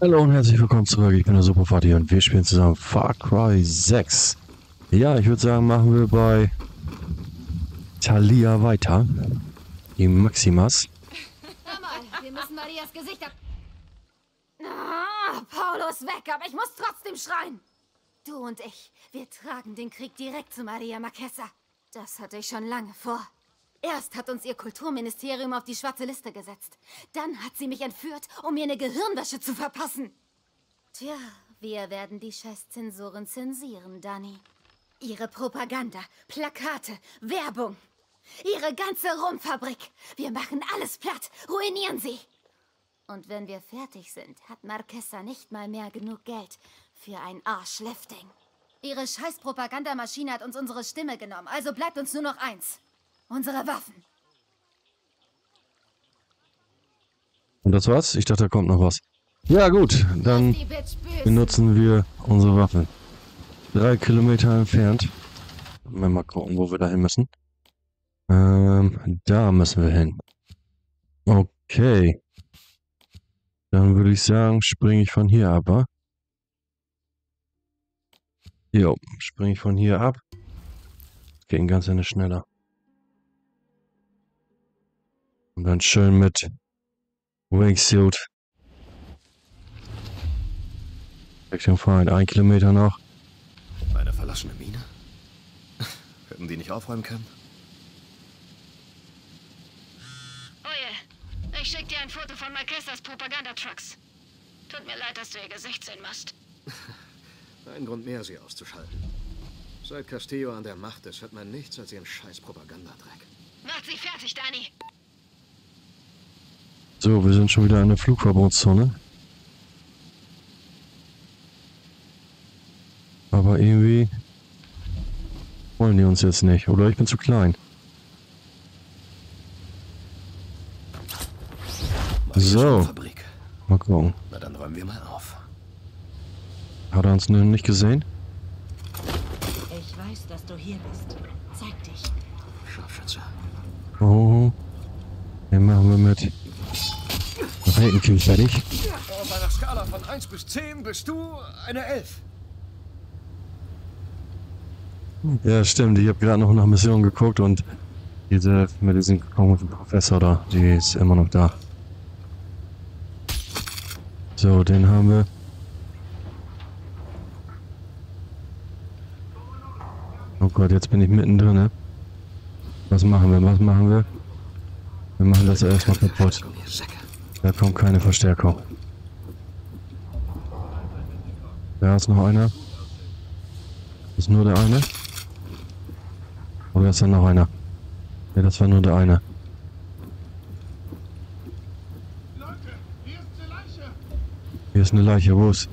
Hallo und herzlich willkommen zurück, ich bin der Supervati und wir spielen zusammen Far Cry 6. Ja, ich würde sagen, machen wir bei Talía weiter. Die Maximas. Hör mal, wir müssen Marias Gesicht ab... Ah, Paolo ist weg, aber ich muss trotzdem schreien. Du und ich, wir tragen den Krieg direkt zu Maria Marquesa. Das hatte ich schon lange vor. Erst hat uns ihr Kulturministerium auf die schwarze Liste gesetzt. Dann hat sie mich entführt, um mir eine Gehirnwäsche zu verpassen. Tja, wir werden die Scheißzensoren zensieren, Dani. Ihre Propaganda, Plakate, Werbung. Ihre ganze Rumfabrik. Wir machen alles platt, ruinieren sie. Und wenn wir fertig sind, hat Marquesa nicht mal mehr genug Geld für ein Arschlifting. Ihre Scheiß-Propagandamaschine hat uns unsere Stimme genommen, also bleibt uns nur noch eins. Unsere Waffen. Und das war's? Ich dachte, da kommt noch was. Ja gut, dann benutzen wir unsere Waffen. 3 Kilometer entfernt. Mal gucken, wo wir da hin müssen. Da müssen wir hin. Okay. Dann würde ich sagen, springe ich von hier ab, wa? Jo, springe ich von hier ab. Geht ein ganz Ende schneller. Und dann schön mit Wingsuit. Action Feind, 1 Kilometer noch. Eine verlassene Mine? Hätten die nicht aufräumen können? Oje, ich schick dir ein Foto von Marquesas Propagandatrucks. Tut mir leid, dass du ihr Gesicht sehen musst. Ein Grund mehr, sie auszuschalten. Seit Castillo an der Macht ist, hört man nichts als ihren scheiß Propagandatreck. Macht sie fertig, Dani! So, wir sind schon wieder in der Flugverbotszone. Aber irgendwie wollen die uns jetzt nicht. Oder ich bin zu klein. So. Mal gucken. Na, dann räumen wir mal auf. Hat er uns nicht gesehen? Ich weiß, dass du hier bist. Zeig dich. Scharfschütze. Oh. Den machen wir mit. Raketenkühl fertig. Bei einer Skala von 1 bis 10 bist du eine 11. Ja, stimmt. Ich habe gerade noch nach Mission geguckt und diese mit diesem komischen Professor da, die ist immer noch da. So, den haben wir. Oh Gott, jetzt bin ich mittendrin, ne? Was machen wir? Was machen wir? Wir machen das erstmal kaputt. Da kommt keine Verstärkung. Da ist noch einer. Ist nur der eine? Oder ist da noch einer? Ne, das war nur der eine. Leute, hier ist eine Leiche. Hier ist eine Leiche, wo ist?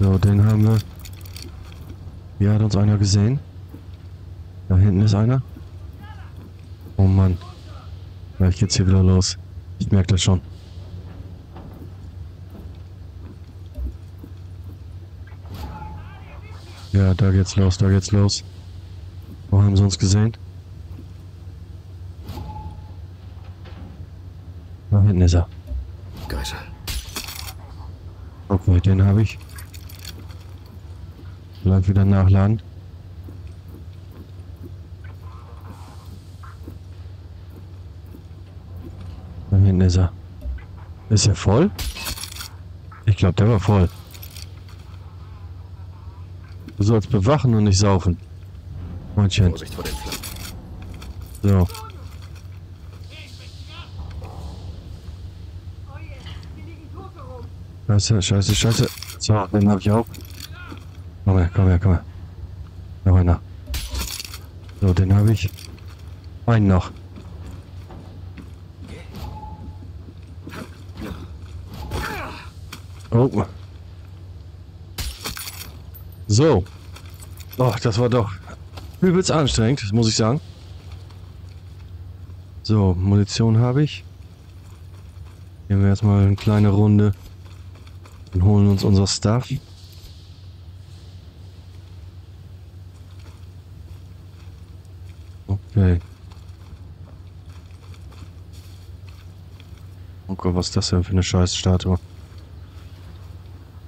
So, den haben wir. Hier hat uns einer gesehen. Da hinten ist einer. Oh Mann. Gleich geht's hier wieder los. Ich merke das schon. Ja, da geht's los, da geht's los. Wo haben sie uns gesehen? Da hinten ist er. Geisel. Okay, den habe ich. Gleich wieder nachladen. Ist er. Ist er voll? Ich glaube, der war voll. Du sollst bewachen und nicht saufen. Männchen. So. Scheiße, scheiße, scheiße. So, den habe ich auch. Komm her, komm her, komm her. Noch einer. So, den habe ich. Einen noch. Oh. So. Oh, das war doch übelst anstrengend, muss ich sagen. So, Munition habe ich. Gehen wir erstmal eine kleine Runde und holen uns unser Stuff. Okay. gucke, was das denn für eine Scheißstatue.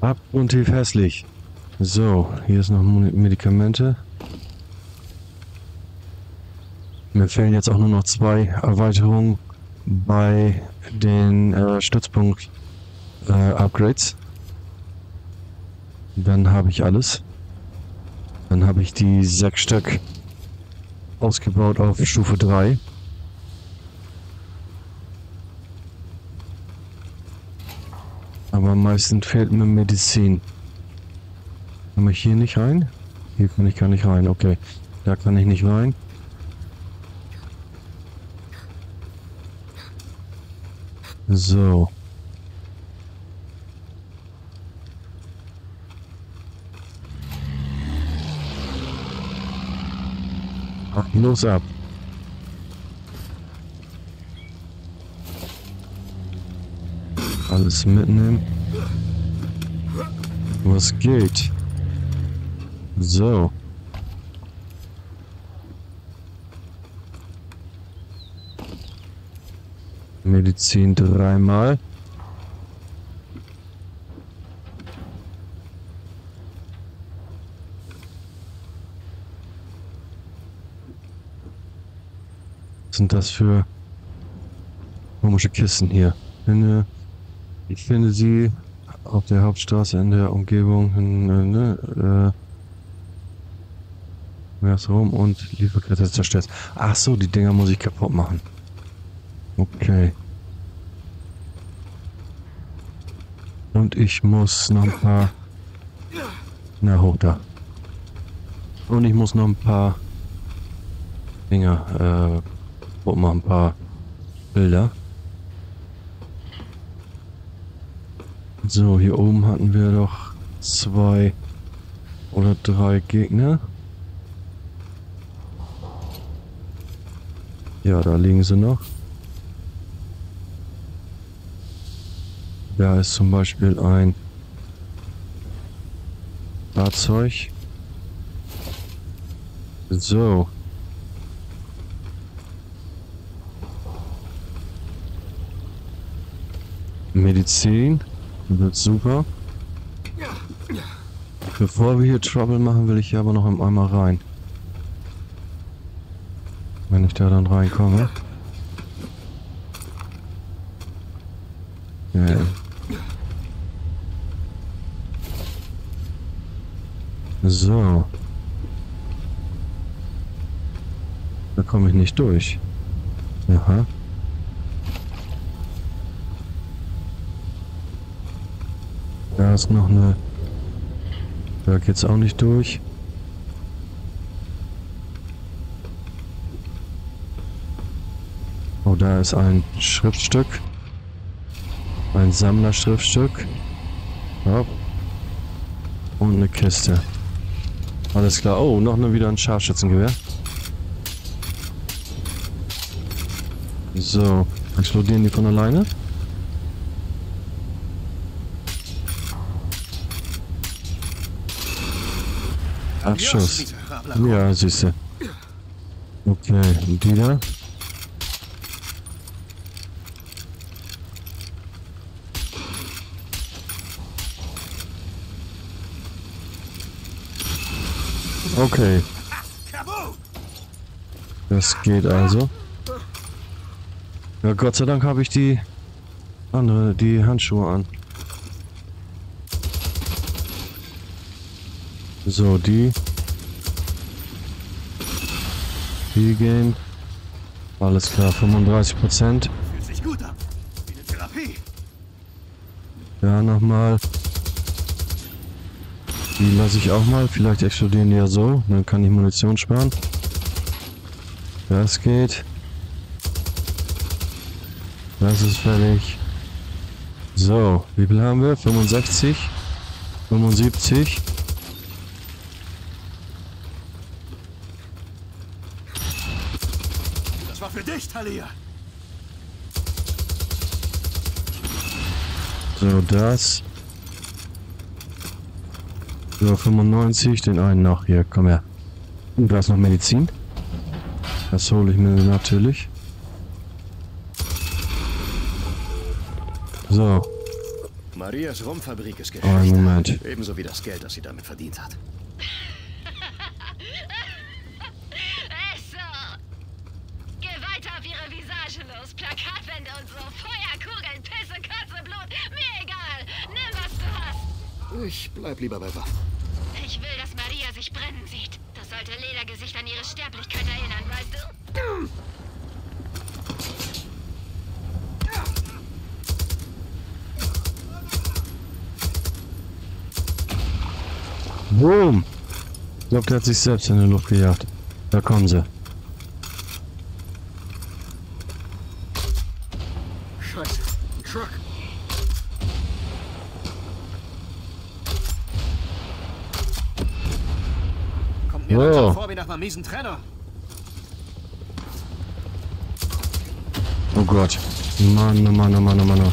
Abgrundtief hässlich. So, hier ist noch Medikamente. Mir fehlen jetzt auch nur noch 2 Erweiterungen bei den Stützpunkt Upgrades. Dann habe ich alles. Dann habe ich die 6 Stück ausgebaut auf Stufe 3. Aber am meisten fehlt mir Medizin. Kann ich hier nicht rein? Hier kann ich gar nicht rein, okay. Da kann ich nicht rein. So. Ach, los ab. Alles mitnehmen. Was geht? So. Medizin 3-mal. Was sind das für komische Kisten hier? Ich finde sie auf der Hauptstraße in der Umgebung rum und Lieferkette zerstört. Ach so, die Dinger muss ich kaputt machen. Okay. Und ich muss noch ein paar... Na, hoch da. Und ich muss noch ein paar Dinger, kaputt machen, ein paar Bilder. So, hier oben hatten wir doch 2 oder 3 Gegner. Ja, da liegen sie noch. Da ist zum Beispiel ein Fahrzeug. So. Medizin wird super. Bevor wir hier Trouble machen, will ich hier aber noch einmal rein. Wenn ich da dann reinkomme. Ja. So. Da komme ich nicht durch. Aha. Da ist noch eine... Da geht's auch nicht durch. Oh, da ist ein Schriftstück. Ein Sammlerschriftstück. Hopp. Und eine Kiste. Alles klar. Oh, wieder ein Scharfschützengewehr. So. Explodieren die von alleine? Ach, Schuss. Ja, Süße. Okay, und die da? Okay. Das geht also. Ja, Gott sei Dank habe ich die andere, die Handschuhe an. So, die. Die gehen. Alles klar, 35%. Fühlt sich gut an. Wie eine Therapie. Ja, nochmal. Die lasse ich auch mal. Vielleicht explodieren die ja so. Dann kann ich Munition sparen. Das geht. Das ist fertig. So, wie viel haben wir? 65? 75? Das war für dich, Talía. So, das... So, 95, den einen noch. Hier, komm her. Und da ist noch Medizin. Das hole ich mir natürlich. So. Marias Rumpfabrik ist geschätzt. Ebenso wie das Geld, das sie damit verdient hat. Geh weiter auf ihre Visage los, Plakatwände und so, Feuerkugeln, Pisse, Kotze, Blut, mir egal. Nimm, was du hast. Ich bleib lieber bei Waffen. Ich will, dass Maria sich brennen sieht. Das sollte Ledergesicht an ihre Sterblichkeit erinnern, weißt du? Boom! Ich glaube, der hat sich selbst in die Luft gejagt. Da kommen sie. Scheiße, ein Truck. Kommt mir langsam vor wie nach einem miesen Trenner. Oh Gott. Mann, oh Mann, oh Mann, oh Mann, oh.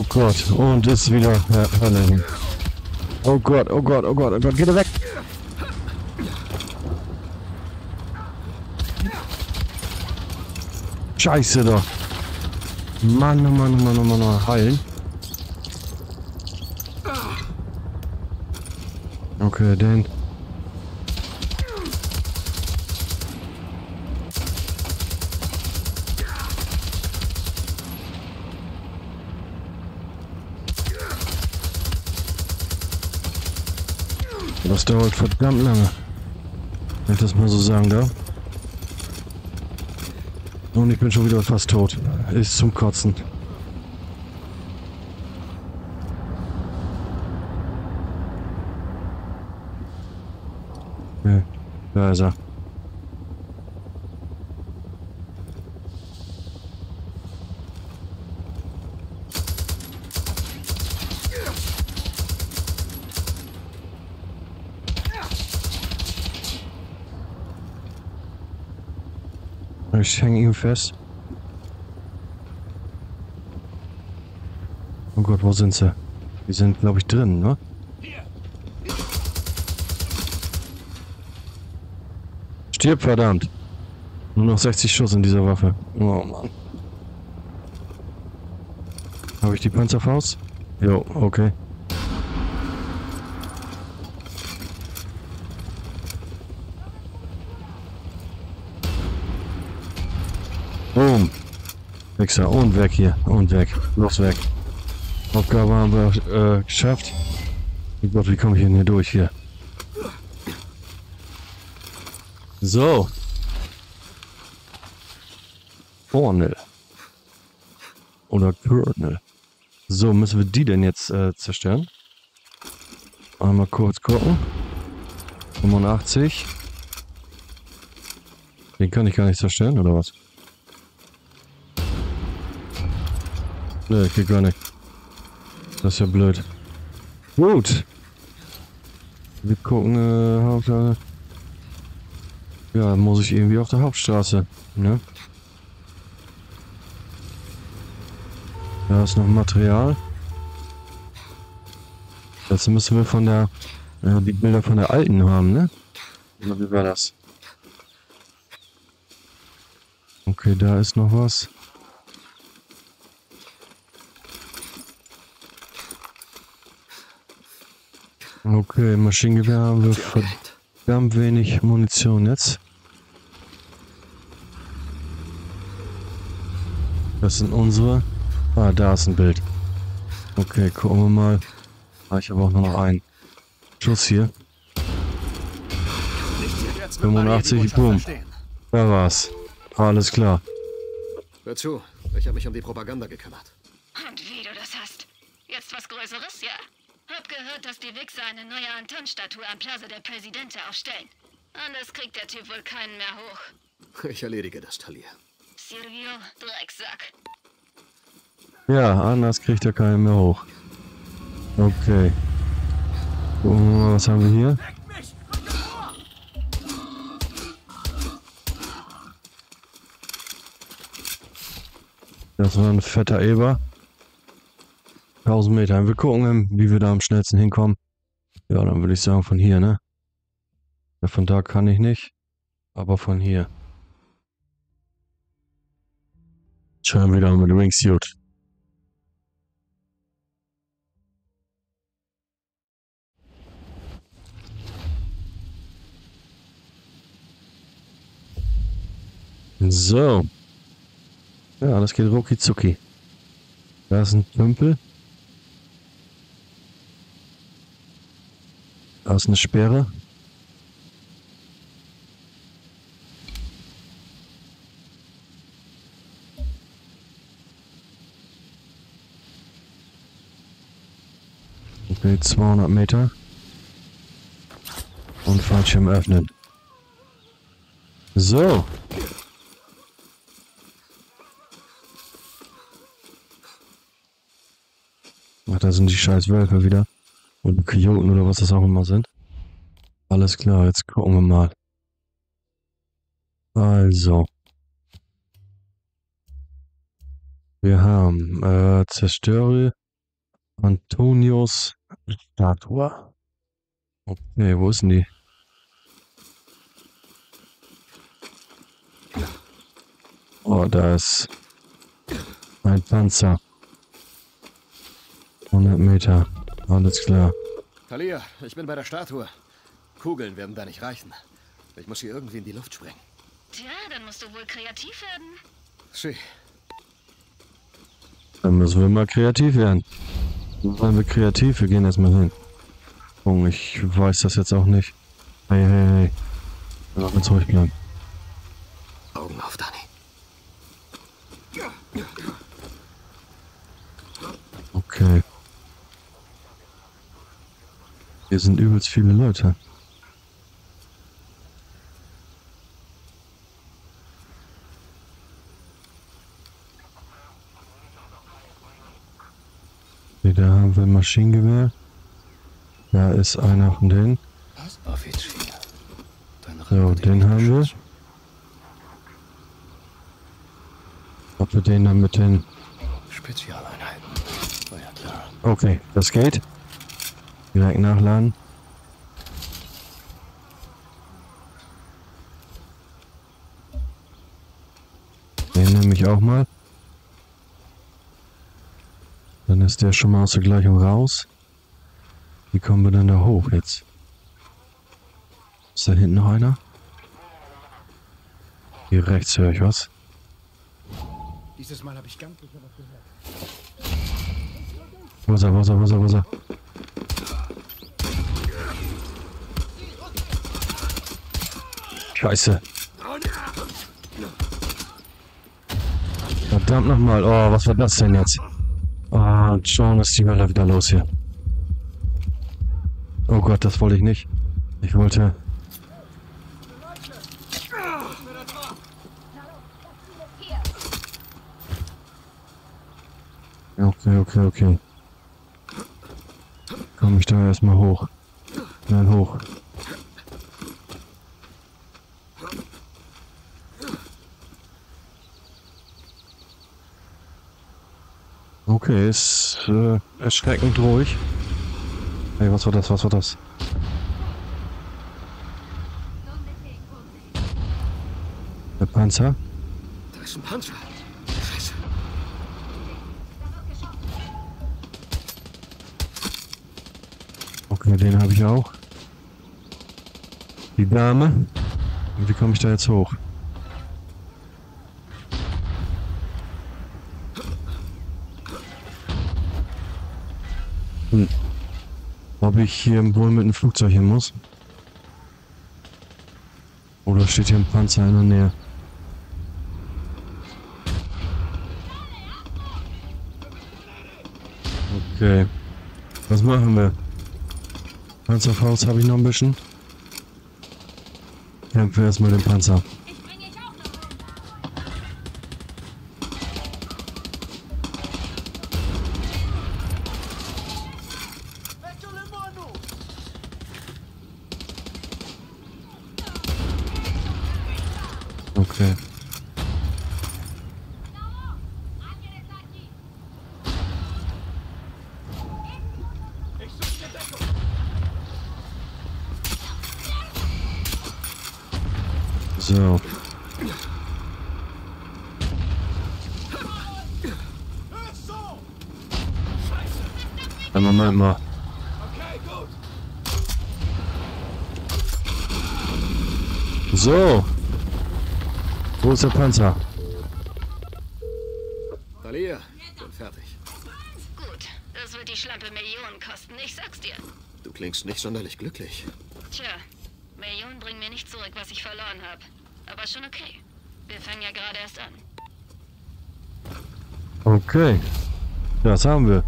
Oh Gott, und ist wieder Hölle. Oh Gott, oh Gott, oh Gott, oh Gott, geht er weg! Scheiße doch! Mann, oh Mann, oh Mann, oh Mann, oh, heilen! Okay, den. Das dauert verdammt lange, wenn ich das mal so sagen darf. Und ich bin schon wieder fast tot. Ist zum Kotzen. Okay. Da ist er. Ich hänge ihn fest. Oh Gott, wo sind sie? Die sind, glaube ich, drin, ne? Stirb, verdammt! Nur noch 60 Schuss in dieser Waffe. Oh Mann. Habe ich die Panzerfaust? Jo, okay. Boom. Wichser. Und weg hier. Und weg. Los weg. Aufgabe haben wir geschafft. Ich glaube, wie komme ich denn hier durch hier? So. Colonel. Oder Colonel. So, müssen wir die denn jetzt zerstören? Einmal kurz gucken. 85. Den kann ich gar nicht zerstören, oder was? Ne, geht gar nicht. Das ist ja blöd. Gut. Wir gucken, ja, muss ich irgendwie auf der Hauptstraße, ne? Da ist noch Material. Jetzt müssen wir von der, die Bilder von der alten haben, ne? Oder wie war das? Okay, da ist noch was. Okay, Maschinengewehr haben wir verdammt wenig Munition jetzt. Das sind unsere. Ah, da ist ein Bild. Okay, gucken wir mal. Ah, ich habe auch nur noch einen Schuss hier. 85, boom. Da war's. Alles klar. Hör zu, ich habe mich um die Propaganda gekümmert. Und wie du das hast. Jetzt was Größeres, ja? Hab gehört, dass die Wichser eine neue Anton-Statue am Plaza der Presidente aufstellen. Anders kriegt der Typ wohl keinen mehr hoch. Ich erledige das, Talía. Silvio, Drecksack. Ja, anders kriegt er keinen mehr hoch. Okay. Oh, was haben wir hier? Das war ein fetter Eber. 1000 Meter. Wir gucken, wie wir da am schnellsten hinkommen. Ja, dann würde ich sagen von hier, ne? Ja, von da kann ich nicht, aber von hier. Schon wieder mit Wingsuit. So. Ja, das geht rucki zucki. Da ist ein Tümpel. Da ist eine Sperre. Okay, 200 Meter. Und Fallschirm öffnen. So. Ach, da sind die scheiß Wölfe wieder. Und Kojoten oder was das auch immer sind. Alles klar, jetzt gucken wir mal. Also. Wir haben zerstöre Antonius Statue. Okay, wo ist denn die? Oh, da ist ein Panzer. 100 Meter. Alles klar. Talía, ich bin bei der Statue. Kugeln werden da nicht reichen. Ich muss hier irgendwie in die Luft sprengen. Tja, dann musst du wohl kreativ werden. Schön. Dann müssen wir mal kreativ werden. Seien wir kreativ, wir gehen erstmal hin. Oh, ich weiß das jetzt auch nicht. Hey, hey, hey. Lass uns ruhig bleiben. Augen auf, Dani. Okay. Hier sind übelst viele Leute. Okay, da haben wir ein Maschinengewehr. Da ist einer von denen. So, den haben wir. Ob wir den dann mit den Spezialeinheiten. Okay, das geht. Direkt nachladen. Den nehme ich auch mal. Dann ist der schon mal aus der Gleichung raus. Wie kommen wir denn da hoch jetzt? Ist da hinten noch einer? Hier rechts höre ich was. Dieses Mal habe ich ganz sicher was gehört. Wasser, Wasser, Wasser, Wasser. Scheiße. Verdammt nochmal. Oh, was war das denn jetzt? Ah, oh, schon ist die Welle wieder los hier. Oh Gott, das wollte ich nicht. Ich wollte... Okay, okay, okay. Komm ich da erstmal hoch. Nein, hoch. Okay, ist erschreckend ruhig. Hey, was war das? Was war das? Der Panzer? Da ist ein Panzer. Scheiße. Okay, den habe ich auch. Die Dame. Und wie komme ich da jetzt hoch? Ob ich hier wohl mit einem Flugzeug hin muss? Oder steht hier ein Panzer in der Nähe? Okay. Was machen wir? Panzerfaust habe ich noch ein bisschen. Kämpfen wir erstmal den Panzer. Okay. So. Ein Moment mal. So. Wo ist der Panzer? Talía, bin fertig. Gut, das wird die schlappe Millionen kosten, ich sag's dir. Du klingst nicht sonderlich glücklich. Tja, Millionen bringen mir nicht zurück, was ich verloren habe. Aber schon okay. Wir fangen ja gerade erst an. Okay. Das haben wir.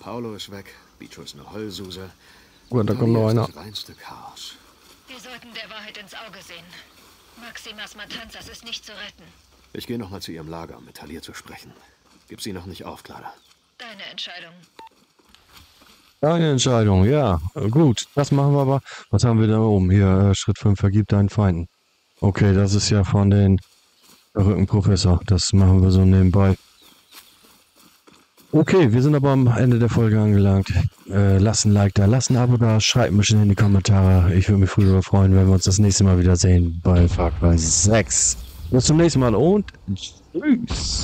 Paolo ist weg, Bicho ist eine Heulsuse. Und da kommt noch einer. Wir sollten der Wahrheit ins Auge sehen. Maximas Matanzas ist nicht zu retten. Ich gehe nochmal zu ihrem Lager, um mit Talía zu sprechen. Gib sie noch nicht auf, Clara. Deine Entscheidung. Deine Entscheidung, ja. Gut, das machen wir aber. Was haben wir da oben? Hier, Schritt 5, vergib deinen Feinden. Okay, das ist ja von den Rückenprofessor. Das machen wir so nebenbei. Okay, wir sind aber am Ende der Folge angelangt. Lasst ein Like da, lasst ein Abo da, schreibt ein bisschen in die Kommentare. Ich würde mich früh darüber freuen, wenn wir uns das nächste Mal wiedersehen bei Far Cry 6. Bis zum nächsten Mal und tschüss.